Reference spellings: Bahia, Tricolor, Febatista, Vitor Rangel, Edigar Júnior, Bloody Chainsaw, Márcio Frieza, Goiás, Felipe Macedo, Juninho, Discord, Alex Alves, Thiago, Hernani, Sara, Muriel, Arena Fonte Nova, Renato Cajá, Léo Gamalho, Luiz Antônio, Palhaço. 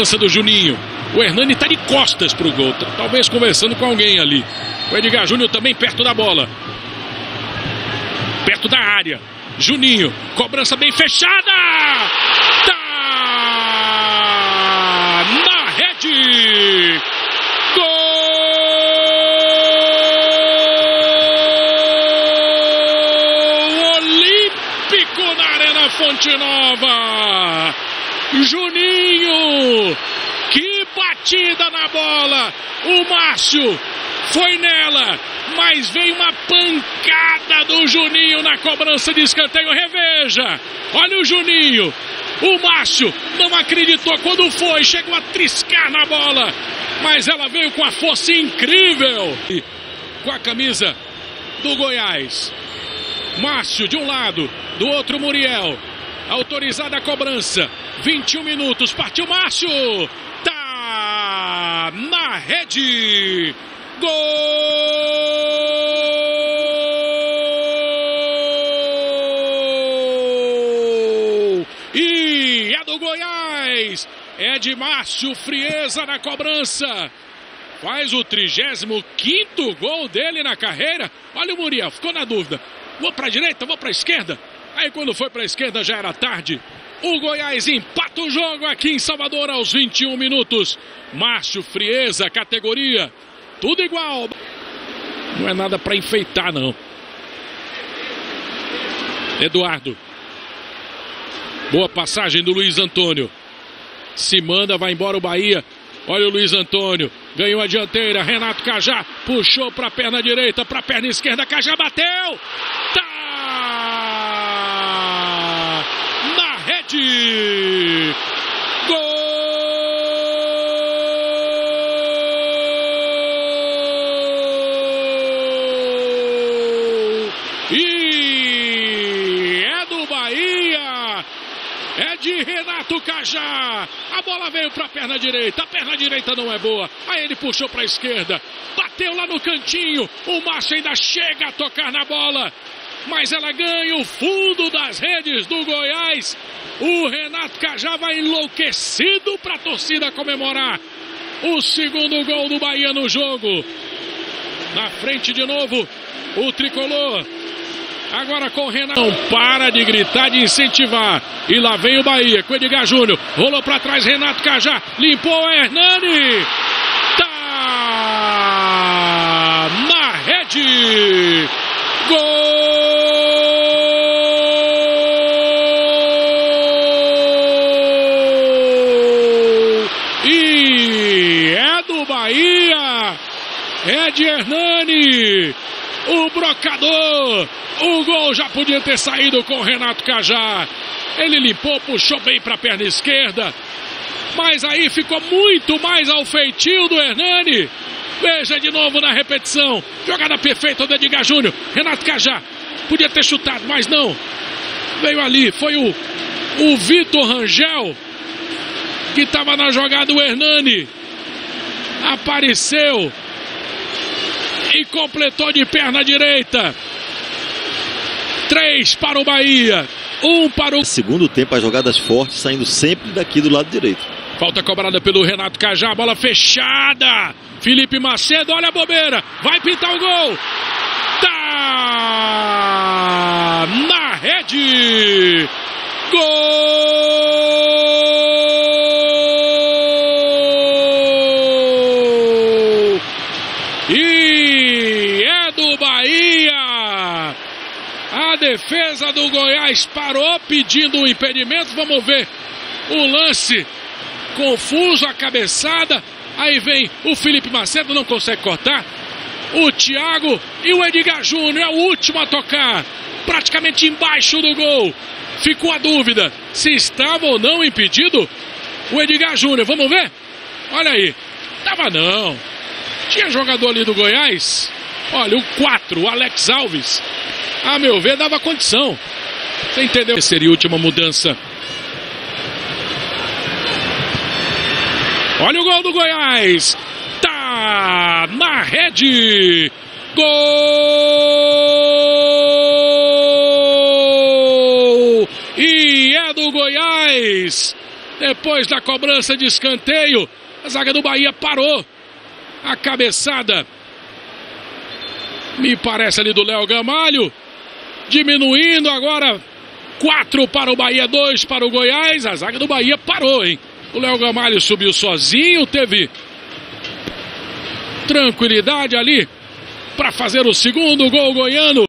Lança do Juninho, o Hernani está de costas para o gol, talvez conversando com alguém ali. O Edigar Júnior também perto da bola, perto da área. Juninho, cobrança bem fechada, tá na rede, gol olímpico na Arena Fonte Nova. Juninho, que batida na bola, o Márcio foi nela, mas veio uma pancada do Juninho na cobrança de escanteio, reveja, olha o Juninho, o Márcio não acreditou quando foi, chegou a triscar na bola, mas ela veio com a força incrível, com a camisa do Goiás, Márcio de um lado, do outro Muriel. Autorizada a cobrança, 21 minutos, partiu Márcio, tá na rede, gol! E é do Goiás, é de Márcio Frieza na cobrança, faz o 35º gol dele na carreira, olha o Muriel, ficou na dúvida, vou para a direita, vou para a esquerda. Aí quando foi para a esquerda já era tarde. O Goiás empata o jogo aqui em Salvador aos 21 minutos. Márcio Frieza, categoria, tudo igual. Não é nada para enfeitar não. Eduardo. Boa passagem do Luiz Antônio. Se manda, vai embora o Bahia. Olha o Luiz Antônio. Ganhou a dianteira. Renato Cajá puxou para a perna direita, para a perna esquerda. Cajá bateu. Tá! Gol! E é do Bahia, é de Renato Cajá, a bola veio para a perna direita não é boa, aí ele puxou para a esquerda, bateu lá no cantinho, o Márcio ainda chega a tocar na bola. Mas ela ganha o fundo das redes do Goiás. O Renato Cajá vai enlouquecido para a torcida comemorar o 2º gol do Bahia no jogo. Na frente de novo o tricolor. Agora com o Renato. Não para de gritar, de incentivar. E lá vem o Bahia com o Edigar Júnior. Rolou para trás Renato Cajá. Limpou a Hernani. Tá na rede. Gol! É de Hernani, o brocador, o gol já podia ter saído com o Renato Cajá, ele limpou, puxou bem para a perna esquerda, mas aí ficou muito mais ao feitio do Hernani, veja de novo na repetição, jogada perfeita do Edigar Júnior, Renato Cajá podia ter chutado, mas não, veio ali, foi o Vitor Rangel, que estava na jogada, o Hernani apareceu, e completou de perna direita. 3 para o Bahia. 1 para o... Segundo tempo, as jogadas fortes saindo sempre daqui do lado direito. Falta cobrada pelo Renato Cajá. Bola fechada. Felipe Macedo, olha a bobeira. Vai pintar o gol. Tá na rede. Gol! Bahia, a defesa do Goiás parou pedindo um impedimento, vamos ver o lance, confuso a cabeçada, aí vem o Felipe Macedo, não consegue cortar, o Thiago e o Edigar Júnior é o último a tocar, praticamente embaixo do gol, ficou a dúvida se estava ou não impedido o Edigar Júnior, vamos ver, olha aí, tava não, tinha jogador ali do Goiás. Olha, o 4, o Alex Alves, a meu ver, dava condição. Você entendeu? Seria a última mudança. Olha o gol do Goiás. Tá na rede. Gol! E é do Goiás. Depois da cobrança de escanteio, a zaga do Bahia parou a cabeçada. Me parece ali do Léo Gamalho. Diminuindo agora. 4 para o Bahia, 2 para o Goiás. A zaga do Bahia parou, hein? O Léo Gamalho subiu sozinho, teve tranquilidade ali para fazer o segundo gol goiano.